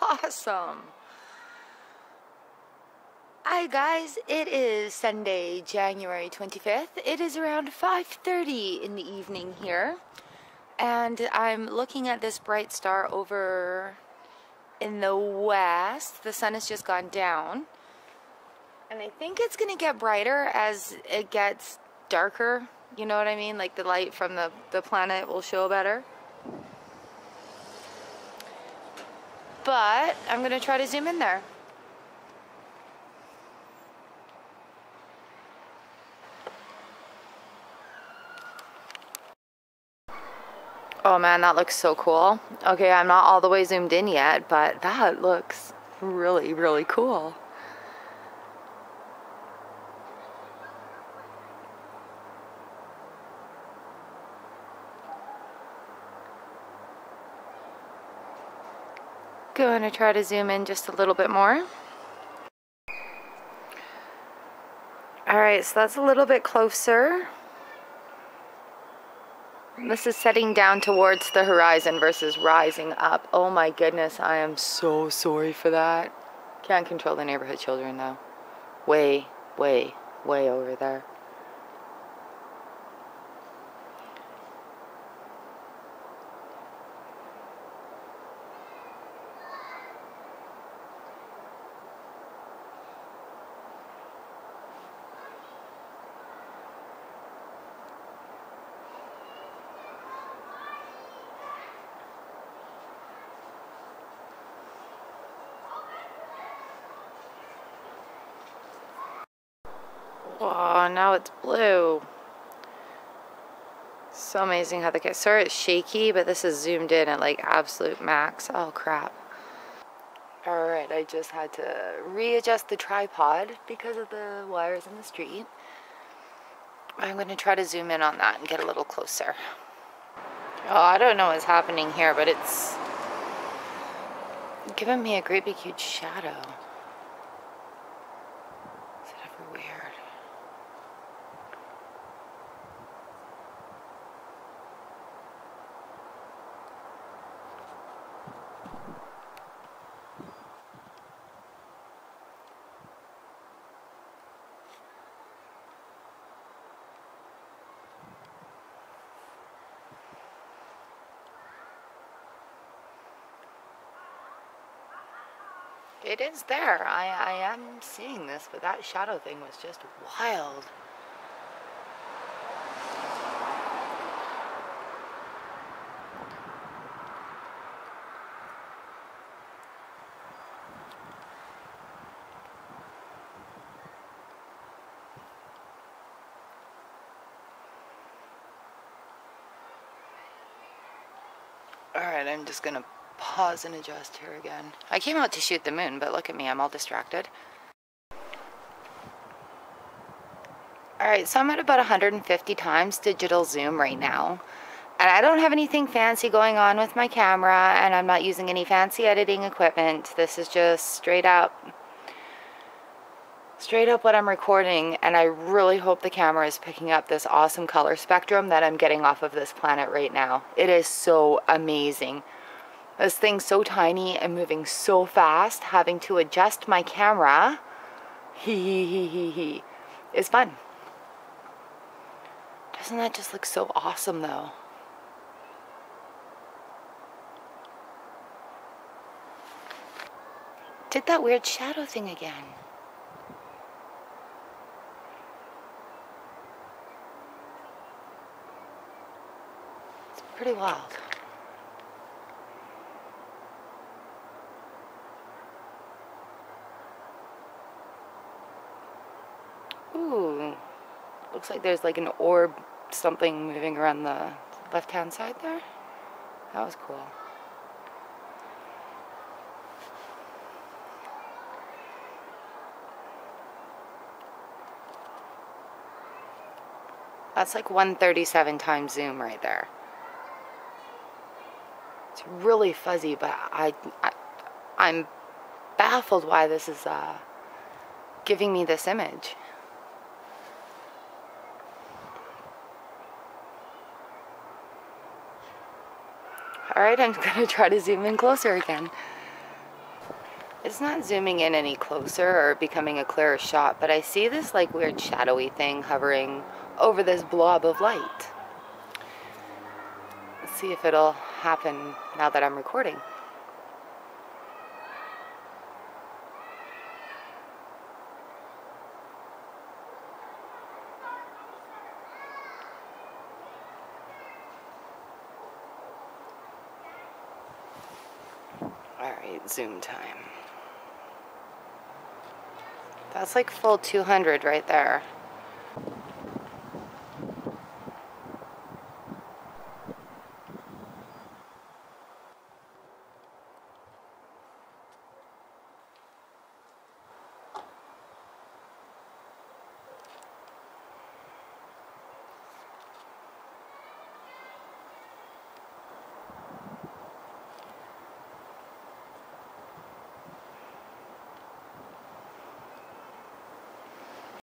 awesome. Hi guys, it is Sunday, January 25th. It is around 5:30 in the evening here, and I'm looking at this bright star over in the west. The sun has just gone down, and I think it's going to get brighter as it gets darker. You know what I mean? Like the light from the planet will show better. But I'm going to try to zoom in there. Oh man, that looks so cool. Okay, I'm not all the way zoomed in yet, but that looks really, really cool. Going to try to zoom in just a little bit more. Alright, so that's a little bit closer. This is setting down towards the horizon versus rising up. Oh my goodness, I am so sorry for that. Can't control the neighborhood children though. Way, way, way over there. Oh, now it's blue. So amazing how the camera. Sorry it's shaky, but this is zoomed in at like absolute max. Oh crap. Alright, I just had to readjust the tripod because of the wires in the street. I'm going to try to zoom in on that and get a little closer. Oh, I don't know what's happening here, but it's giving me a great big huge shadow. Is it ever weird? It is there. I am seeing this, but that shadow thing was just wild. Alright, I'm just gonna pause and adjust here again. I came out to shoot the moon, but look at me, I'm all distracted. Alright, so I'm at about 150 times digital zoom right now. And I don't have anything fancy going on with my camera, and I'm not using any fancy editing equipment. This is just straight up what I'm recording, and I really hope the camera is picking up this awesome color spectrum that I'm getting off of this planet right now. It is so amazing. This thing's so tiny and moving so fast, having to adjust my camera, is fun. Doesn't that just look so awesome though? Did that weird shadow thing again. It's pretty wild. Ooh, looks like there's like an orb something moving around the left-hand side there. That was cool. That's like 137 times zoom right there. It's really fuzzy, but I'm baffled why this is giving me this image. Alright, I'm going to try to zoom in closer again. It's not zooming in any closer or becoming a clearer shot, but I see this like weird shadowy thing hovering over this blob of light. Let's see if it'll happen now that I'm recording. All right, zoom time. That's like full 200 right there.